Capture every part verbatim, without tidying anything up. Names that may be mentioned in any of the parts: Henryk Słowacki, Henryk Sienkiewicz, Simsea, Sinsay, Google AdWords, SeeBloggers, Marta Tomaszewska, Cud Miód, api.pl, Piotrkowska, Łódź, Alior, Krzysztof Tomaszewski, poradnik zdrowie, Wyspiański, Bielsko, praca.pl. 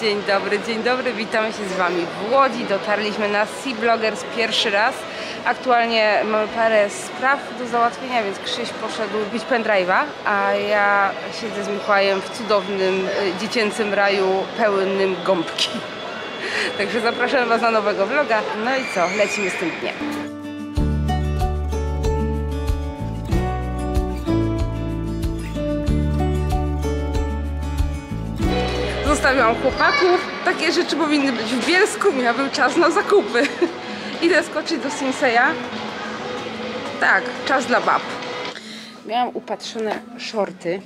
Dzień dobry, dzień dobry, witamy się z Wami w Łodzi. Dotarliśmy na SeeBloggers pierwszy raz. Aktualnie mamy parę spraw do załatwienia, więc Krzyś poszedł bić pendrive'a, a ja siedzę z Mikołajem w cudownym, dziecięcym raju pełnym gąbki. Także zapraszam Was na nowego vloga. No i co, lecimy z tym dniem. Zostawiłam chłopaków, takie rzeczy powinny być w Bielsku, miałbym czas na zakupy. Idę skoczyć do Sinseya. Tak, czas dla bab. Miałam upatrzone szorty,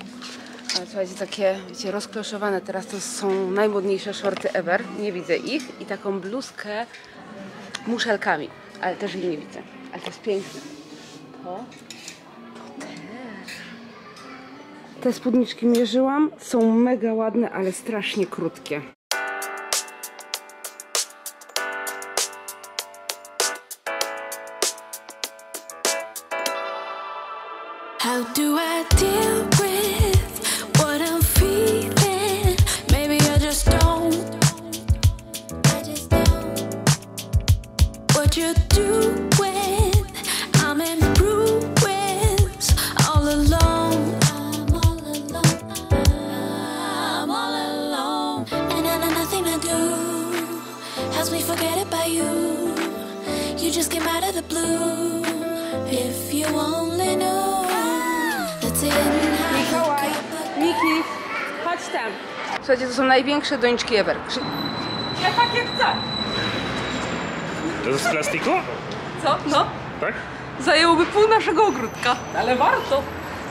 ale słuchajcie, takie, wiecie, rozkloszowane, teraz to są najmodniejsze szorty ever, nie widzę ich, i taką bluzkę muszelkami, ale też jej nie widzę, ale to jest piękne. To, to też. Te spódniczki mierzyłam, są mega ładne, ale strasznie krótkie. Mikołaj, Miki, chodź tam. Słuchajcie, to są największe doniczki ever. Ja tak jak chcę. To jest z plastiku? Co? No. Tak? Zajęłoby pół naszego ogródka. Ale warto.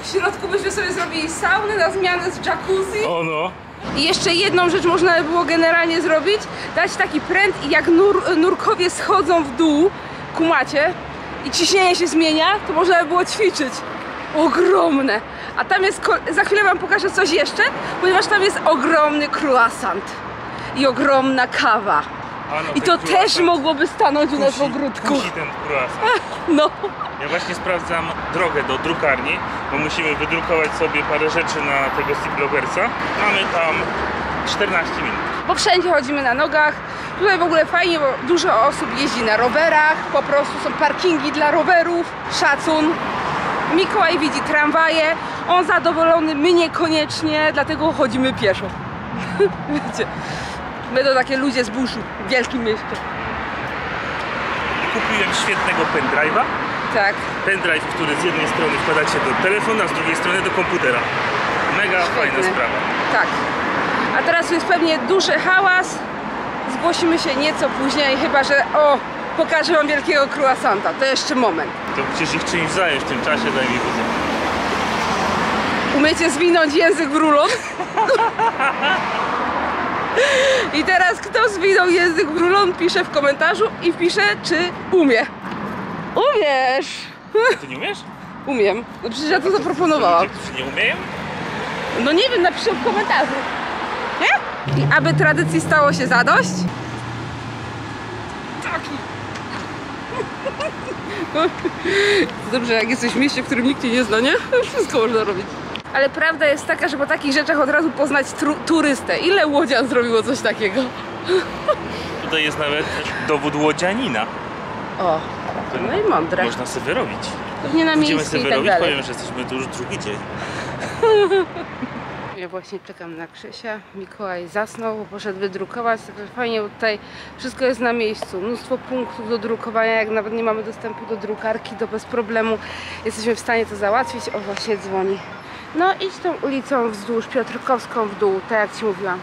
W środku byśmy sobie zrobili saunę na zmianę z jacuzzi. O no. I jeszcze jedną rzecz można by było generalnie zrobić. Dać taki pręt i jak nur, nurkowie schodzą w dół, kumacie, i ciśnienie się zmienia, to można by było ćwiczyć. Ogromne. A tam jest, za chwilę Wam pokażę coś jeszcze, ponieważ tam jest ogromny croissant i ogromna kawa. A no, i to też mogłoby stanąć kusi, u nas w ogródku. Kusi ten croissant. No. Ja właśnie sprawdzam drogę do drukarni, bo musimy wydrukować sobie parę rzeczy na tego SeeBloggersa. Mamy tam czternaście minut. Bo wszędzie chodzimy na nogach. Tutaj w ogóle fajnie, bo dużo osób jeździ na rowerach. Po prostu są parkingi dla rowerów. Szacun. Mikołaj widzi tramwaje, on zadowolony, my niekoniecznie, dlatego chodzimy pieszo. Wiecie, my to takie ludzie z buszu w wielkim mieście. Kupiłem świetnego pendrive'a. Tak. Pendrive, który z jednej strony wkładacie do telefonu, a z drugiej strony do komputera. Mega Świetny. Fajna sprawa. Tak. A teraz jest pewnie duży hałas. Zgłosimy się nieco później, chyba że... o. Pokażę Wam wielkiego croissanta, to jeszcze moment. To przecież ich czymś zająć w tym czasie, daj mi wózek. Umiecie zwinąć język w rulon? I teraz kto zwinął język w rulon, pisze w komentarzu i pisze, czy umie. Umiesz! Ty nie umiesz? Umiem. No przecież ja to zaproponowałam. Czy nie umiem? No nie wiem, napiszę w komentarzu. Nie? I aby tradycji stało się zadość, dobrze, jak jesteś w mieście, w którym nikt cię nie zna, nie? Wszystko można robić. Ale prawda jest taka, że po takich rzeczach od razu poznać turystę. Ile łodzian zrobiło coś takiego? Tutaj jest nawet dowód łodzianina. O, no i mądre. Można sobie robić. Pewnie na miejscu. Będziemy sobie robić, tak powiem, że jesteśmy tu już drugi dzień. Ja właśnie czekam na Krzysia. Mikołaj zasnął, poszedł wydrukować. Także fajnie, bo tutaj wszystko jest na miejscu. Mnóstwo punktów do drukowania. Jak nawet nie mamy dostępu do drukarki, to bez problemu jesteśmy w stanie to załatwić. O, właśnie dzwoni. No idź tą ulicą wzdłuż, Piotrkowską w dół, tak jak Ci mówiłam.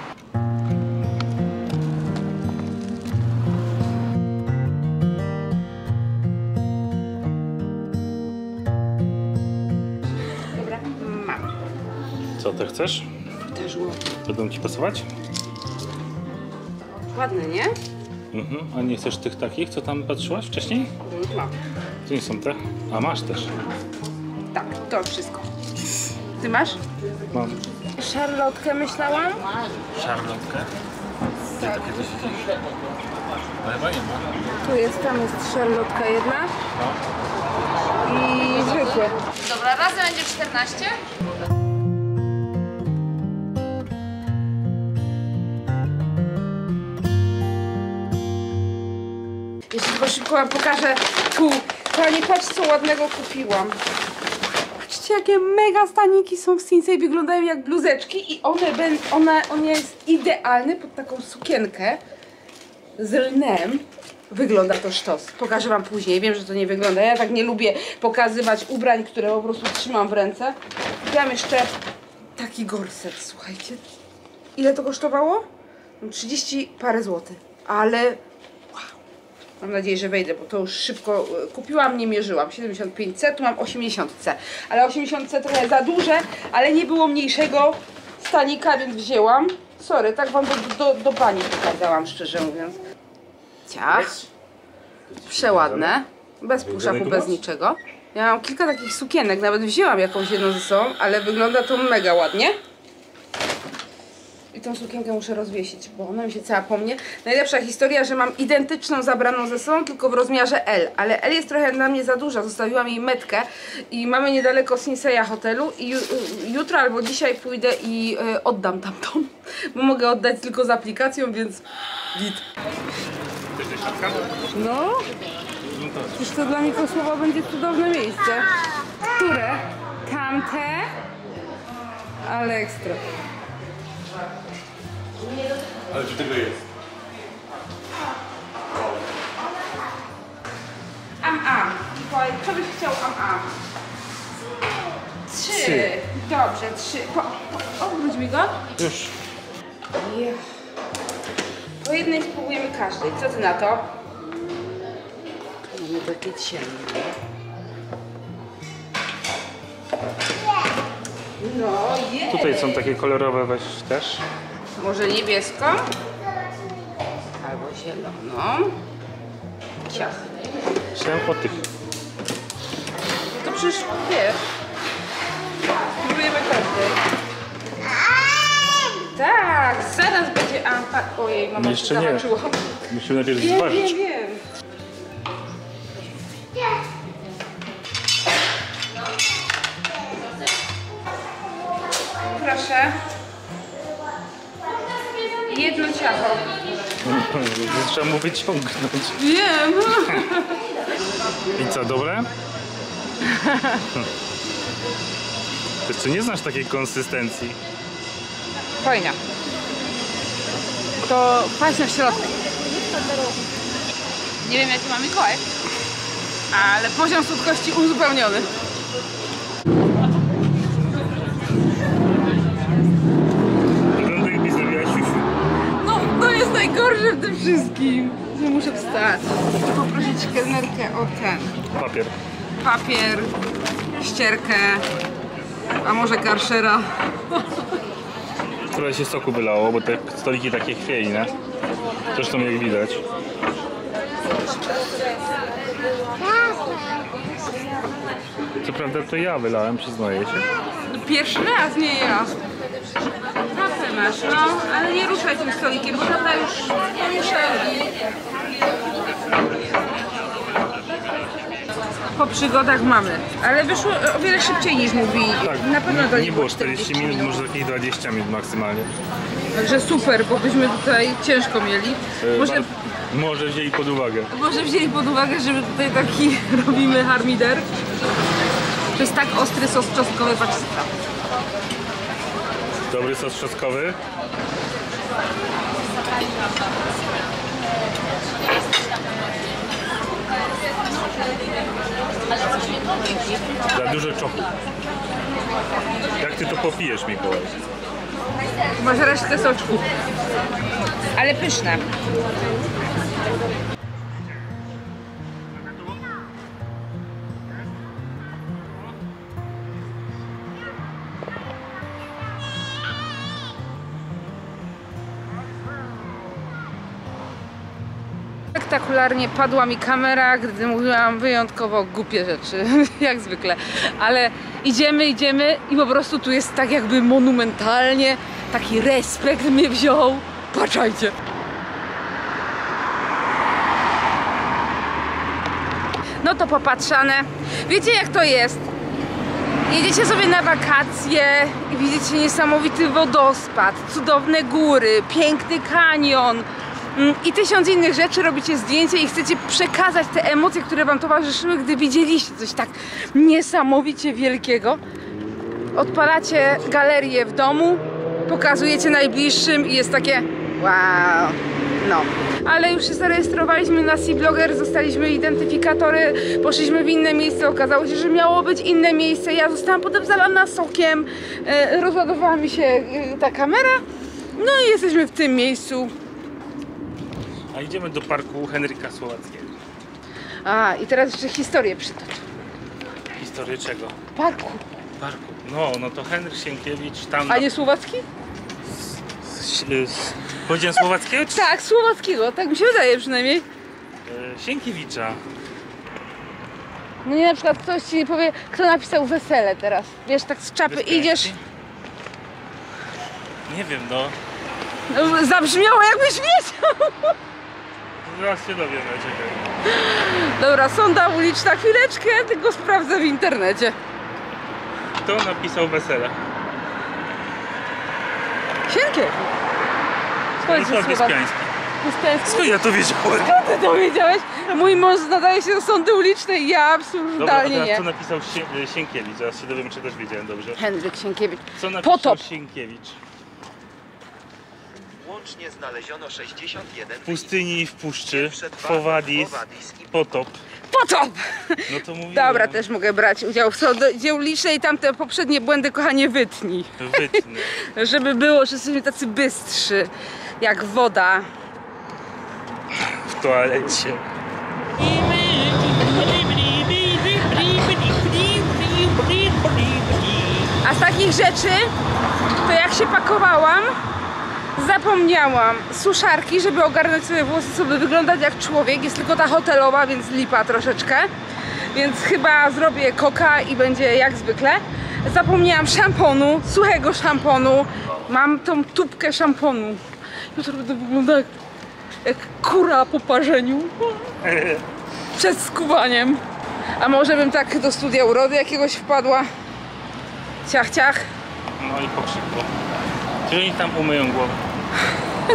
Dobra, mam. Co ty chcesz? Też łopki. Będą Ci pasować? Ładne, nie? Mhm. A nie chcesz tych takich, co tam patrzyłaś wcześniej? Nie mam. To nie są te? A masz też? Tak, to wszystko. Ty masz? Mam. Szarlotkę myślałam? Szarlotkę? Tak. Takie coś jakieś? Ale chyba nie ma. Tu jest, tam jest szarlotka jedna. No. I zwykłe. Dobra, razem będzie czternaście. szybko wam pokażę tu. Kochani, patrzcie co ładnego kupiłam. Patrzcie jakie mega staniki są w Sinsay, wyglądają jak bluzeczki i one, one, on jest idealny pod taką sukienkę z lnem. Wygląda to sztos. Pokażę wam później, wiem, że to nie wygląda. Ja tak nie lubię pokazywać ubrań, które po prostu trzymam w ręce. Kupiłam jeszcze taki gorset, słuchajcie. Ile to kosztowało? trzydzieści parę złotych, ale wow. Mam nadzieję, że wejdę, bo to już szybko kupiłam, nie mierzyłam. siedemdziesiąt pięć centymetrów, tu mam osiemdziesiąt centymetrów, ale osiemdziesiąt centymetrów trochę za duże, ale nie było mniejszego stanika, więc wzięłam. Sorry, tak wam do, do, do bani pokazałam, szczerze mówiąc. Ciach. Przeładne. Bez puszapu, bez niczego. Ja mam kilka takich sukienek, nawet wzięłam jakąś jedną ze sobą, ale wygląda to mega ładnie. I tą sukienkę muszę rozwiesić, bo ona mi się cała pomnie. Najlepsza historia, że mam identyczną zabraną ze sobą, tylko w rozmiarze L. Ale L jest trochę dla mnie za duża, zostawiłam jej metkę. I mamy niedaleko Sinsaya hotelu i jutro albo dzisiaj pójdę i oddam tamtą. Bo mogę oddać tylko z aplikacją, więc git. No, przecież to dla Mikosłowa będzie cudowne miejsce. Które? Tamte? Ale ekstra. Ale czy tego jest? Am-am. Co byś chciał am-am? Trzy. Trzy. Dobrze, trzy. Odwróć mi go. Już. Yeah. Po jednej spróbujemy każdej. Co ty na to? Mamy takie ciemne. No, jej. Tutaj są takie kolorowe, weź też. Może niebieską? Albo zieloną. Ciach. Chciałem po tych. To przecież wiesz. Spróbujemy każdej. Tak, zaraz będzie ampa. Ojej, mama jeszcze się zahaczyła. Nie. Musimy najpierw wiem, zważyć. Wiem, wiem. Proszę. Jedno ciało. Trzeba mu wyciągnąć. Wiem. I co, dobre? Ty jeszcze nie znasz takiej konsystencji. Fajna. To patrzę w środku. Nie wiem jaki ma Mikołaj, ale poziom słodkości uzupełniony. No, to jest najgorsze w tym wszystkim, że muszę wstać. Poprosić kelnerkę o ten. Papier. Papier, ścierkę, a może karszera. Trochę się soku wylało, bo te stoliki takie chwiejne, nie? Zresztą jak widać. Co prawda to ja wylałem, przyznaję się. Pierwszy raz, nie ja. Tapę masz, no, ale nie ruszaj tym stolikiem, bo tata już pomieszali. Po przygodach mamy, ale wyszło o wiele szybciej niż mówi. Tak, na pewno to nie, nie było czterdzieści minut, minut, może jakieś dwadzieścia minut maksymalnie. Także super, bo byśmy tutaj ciężko mieli. Yy, może, bardzo, może wzięli pod uwagę. Może wzięli pod uwagę, że my tutaj taki robimy harmider. To jest tak ostry sos czosnkowy, patrzcie. Dobry sos czosnkowy. Za dużo czoku. Jak ty to popijesz, Mikołaj? Masz resztę soczku. Ale pyszne. Spektakularnie padła mi kamera, gdy mówiłam wyjątkowo głupie rzeczy, jak zwykle, ale idziemy, idziemy i po prostu tu jest tak jakby monumentalnie, taki respekt mnie wziął, patrzajcie. No to popatrzane, wiecie jak to jest? Jedziecie sobie na wakacje i widzicie niesamowity wodospad, cudowne góry, piękny kanion, i tysiąc innych rzeczy, robicie zdjęcie i chcecie przekazać te emocje, które wam towarzyszyły, gdy widzieliście coś tak niesamowicie wielkiego. Odpalacie galerię w domu, pokazujecie najbliższym i jest takie wow, no. Ale już się zarejestrowaliśmy na SeeBloggers, dostaliśmy identyfikatory, poszliśmy w inne miejsce, okazało się, że miało być inne miejsce. Ja zostałam potem zalana sokiem, e, rozładowała mi się e, ta kamera, no i jesteśmy w tym miejscu. A idziemy do parku Henryka Słowackiego. A, i teraz jeszcze historię przytocz. Historię czego? Parku. Parku. No, no to Henryk Sienkiewicz tam... A nie Słowacki? Powiedziałem Słowackiego? Czy... Tak, Słowackiego, tak mi się wydaje przynajmniej. Sienkiewicza. No nie, na przykład ktoś ci nie powie, kto napisał wesele teraz. Wiesz, tak z czapy Wyspięci? Idziesz. Nie wiem, no. No zabrzmiało, jakbyś wiedział. Zaraz się dowiemy, czekaj. Dobra, sonda uliczna, chwileczkę, tylko sprawdzę w internecie. Kto napisał wesele? Sienkiewicz. Skąd jest Wyspiański? Skąd ja to wiedziałem? Skąd ty to wiedziałeś? Mój mąż nadaje się do sądy ulicznej, ja absurdalnie nie. Dobra, co napisał Sienkiewicz? Zaraz się dowiemy, czy też wiedziałem dobrze. Henryk Sienkiewicz. Co napisał Potop. Sienkiewicz? Łącznie znaleziono sześćdziesiąt jeden... W pustyni i w puszczy, Fowadis, Potop. Potop! No to mówiłem. Dobra, też mogę brać udział w sądzie ulicznej i tamte poprzednie błędy, kochanie, wytnij. Wytnij. Żeby było, że jesteśmy tacy bystrzy, jak woda. W toalecie. A z takich rzeczy, to jak się pakowałam, zapomniałam suszarki, żeby ogarnąć sobie włosy, żeby wyglądać jak człowiek. Jest tylko ta hotelowa, więc lipa troszeczkę. Więc chyba zrobię koka i będzie jak zwykle. Zapomniałam szamponu, suchego szamponu. Mam tą tubkę szamponu. Jutro będę wyglądać jak, jak kura po parzeniu. Przed skuwaniem. A może bym tak do studia urody jakiegoś wpadła. Ciach, ciach. No i pokrzykło. Czyli tam umyją głowę.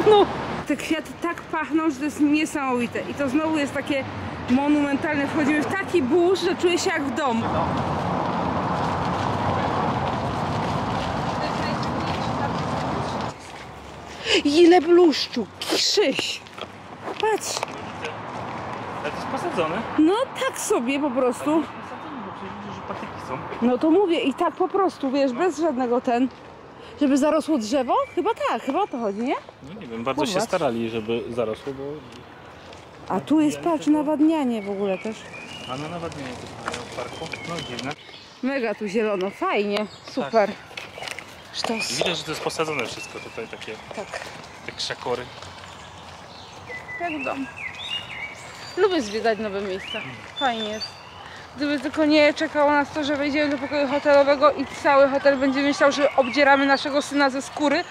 No, te kwiaty tak pachną, że to jest niesamowite. I to znowu jest takie monumentalne. Wchodzimy w taki burz, że czuję się jak w domu. Ile bluszczu, krzyś. Patrz. Ale to jest posadzone? No tak sobie po prostu. No to mówię i tak po prostu, wiesz, bez żadnego ten. Żeby zarosło drzewo? Chyba tak, chyba o to chodzi, nie? No nie wiem, bardzo Pobacz. się starali, żeby zarosło, bo... A tu jest, patrz, nawadnianie w ogóle też. A na nawadnianie też w parku? No dziwne. Mega tu zielono, fajnie, super. Tak. Sztos. Widać, że to jest posadzone wszystko tutaj, takie... Tak. Te krzakory. Jak dom. Lubię zwiedzać nowe miejsca, fajnie jest. Gdyby tylko nie czekało nas to, że wejdziemy do pokoju hotelowego i cały hotel będzie myślał, że obdzieramy naszego syna ze skóry.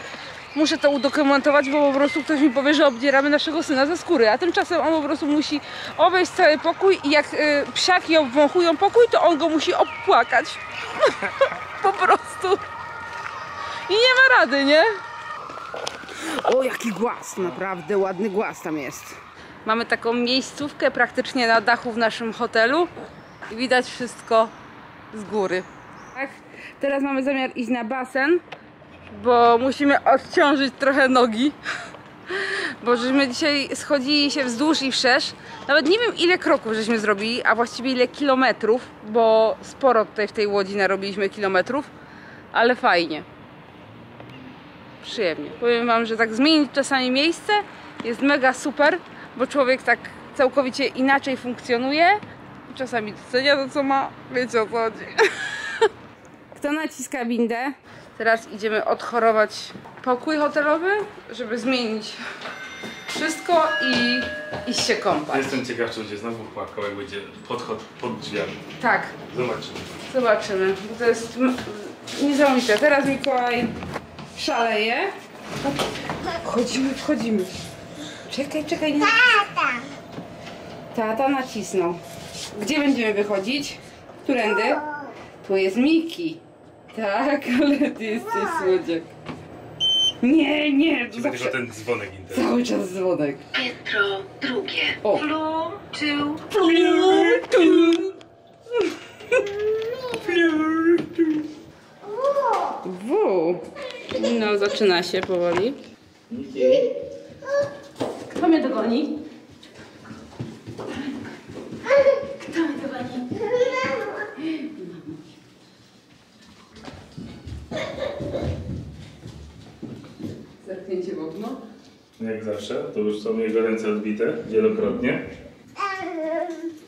Muszę to udokumentować, bo po prostu ktoś mi powie, że obdzieramy naszego syna ze skóry. A tymczasem on po prostu musi obejść cały pokój i jak y, psiaki obwąchują pokój, to on go musi obpłakać. Po prostu. I nie ma rady, nie? O, jaki głaz, naprawdę ładny głaz tam jest. Mamy taką miejscówkę praktycznie na dachu w naszym hotelu. I widać wszystko z góry. Tak? Teraz mamy zamiar iść na basen, bo musimy odciążyć trochę nogi. Bo żeśmy dzisiaj schodzili się wzdłuż i wszerz. Nawet nie wiem, ile kroków żeśmy zrobili, a właściwie ile kilometrów, bo sporo tutaj w tej łodzi narobiliśmy kilometrów, ale fajnie. Przyjemnie. Powiem wam, że tak zmienić czasami miejsce jest mega super, bo człowiek tak całkowicie inaczej funkcjonuje. Czasami docenia to, co ma, wiecie o co chodzi. Kto naciska windę? Teraz idziemy odchorować pokój hotelowy, żeby zmienić wszystko i iść się kąpać. Jestem ciekaw, czy będzie znowu płakał, jak będzie podchod pod drzwiami. Tak. Zobaczymy. Zobaczymy, bo to jest niesamowite. Teraz Mikołaj szaleje. Wchodzimy, wchodzimy. Czekaj, czekaj. Nie... Tata! Tata nacisnął. Gdzie będziemy wychodzić? Którędy? Tu jest Miki. Tak, ale ty jesteś słodziak. Nie, nie. Zawsze... tylko ten dzwonek internet. Cały czas dzwonek. Piętro drugie. O. Flu, tu, flu, tu. Flu, tu. Wow. No, zaczyna się powoli. Kto mnie dogoni? Kto mnie dogoni? Zerknięcie w okno? Jak zawsze, to już są jego ręce odbite wielokrotnie.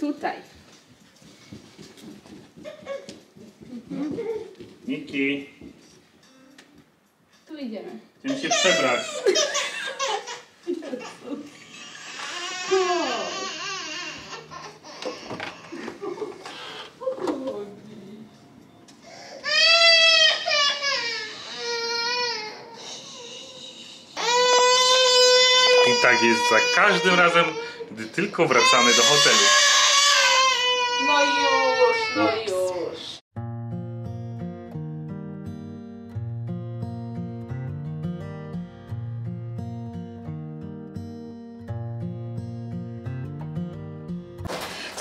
Tutaj. Miki. Tu idziemy. Chcemy się przebrać. I tak jest za każdym razem, gdy tylko wracamy do hotelu. No już, no już.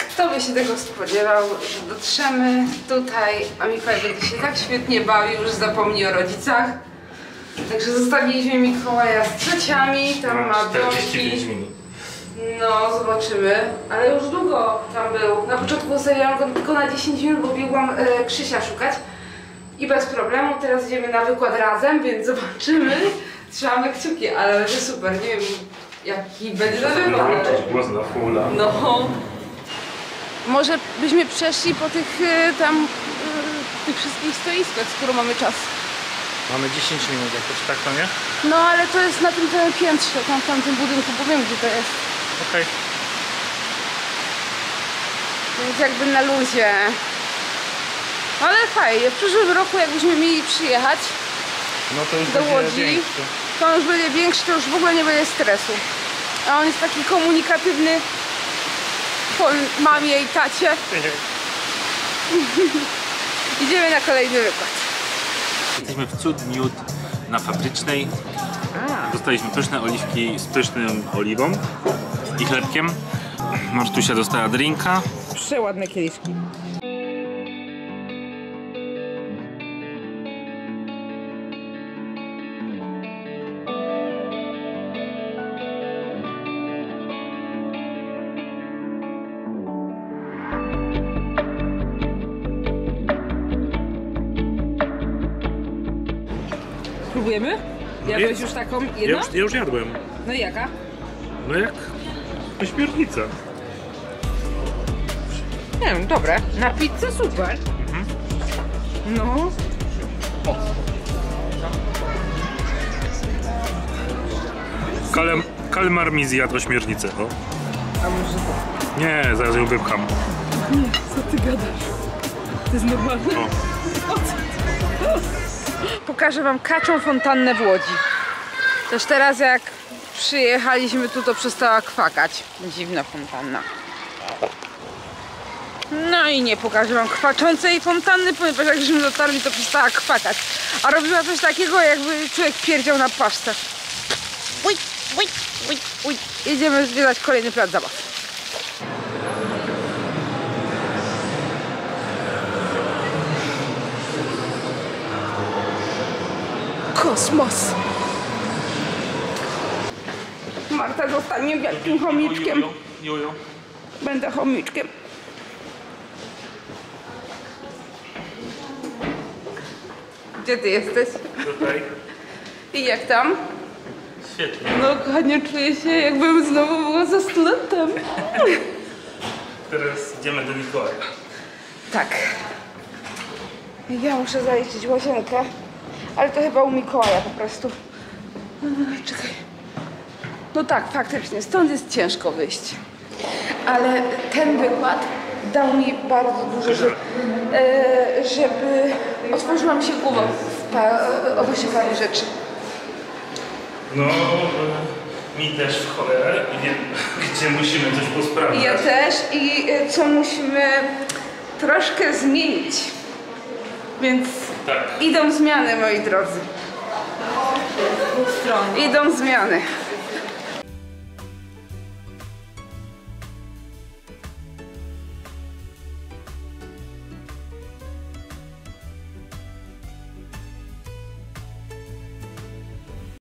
Kto by się tego spodziewał, że dotrzemy tutaj, a Mikołaj będzie się tak świetnie bawił, już zapomni o rodzicach. Także zostawiliśmy Mikołaja z ciociami, tam ma domki. No, zobaczymy. Ale już długo tam był. Na początku zostawiłam go tylko na dziesięć minut, bo biegłam e, Krzysia szukać. I bez problemu, teraz idziemy na wykład razem, więc zobaczymy. Trzymamy kciuki, ale będzie super. Nie wiem, jaki będzie to wykład. No. Może byśmy przeszli po tych y, tam y, tych wszystkich stoiskach, skoro mamy czas. Mamy dziesięć minut jakoś, tak to nie? No ale to jest na tym samym piętrze, tam w tamtym budynku, powiem gdzie to jest. Okej. Okay. Więc jakby na luzie. Ale fajnie, w przyszłym roku jakbyśmy mieli przyjechać no to już do Łodzi, większy. To już będzie większy, to już w ogóle nie będzie stresu. A on jest taki komunikatywny. Po mamie i tacie. Idziemy na kolejny wykład. Jesteśmy w Cud Miód na Fabrycznej. Dostaliśmy pyszne oliwki z pysznym oliwą i chlebkiem. Martusia dostała drinka. Przeładne kieliszki. Próbujemy? Jadłeś już taką jedną? Ja już, ja już jadłem. No i jaka? No jak ośmiornica. Nie wiem, dobre. Na pizzę super. Mhm. No. O. Kalem, kalmar mi zjadł ośmiornicę. O. A może to? Nie, zaraz ją wypcham. Nie, co ty gadasz? To jest normalne. O. O, co ty? Pokażę wam kaczą fontannę w Łodzi. Też teraz jak przyjechaliśmy tu, to przestała kwakać. Dziwna fontanna. No i nie pokażę wam kwaczącej fontanny, ponieważ jak żeśmy dotarli, to przestała kwakać. A robiła coś takiego, jakby człowiek pierdział na paszce. Uj, uj, uj, uj. Jedziemy zwiedzać kolejny plac zabaw. Kosmos. Marta zostanie wielkim chomiczkiem. Będę chomiczkiem. Gdzie ty jesteś? Tutaj. I jak tam? Świetnie. No kochanie, czuję się jakbym znowu była za studentem. Teraz idziemy do Mikołaja. Tak. Ja muszę zaliczyć łazienkę. Ale to chyba u Mikołaja po prostu. Czekaj. No tak, faktycznie, stąd jest ciężko wyjść. Ale ten wykład dał mi bardzo dużo, żeby, żeby otworzyła mi się głowa o właśnie paru rzeczy. No, mi też w cholerę, gdzie musimy coś posprawdzać. Ja też i co musimy troszkę zmienić. Więc tak. Idą zmiany, moi drodzy. idą zmiany.